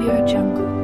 AudioJungle.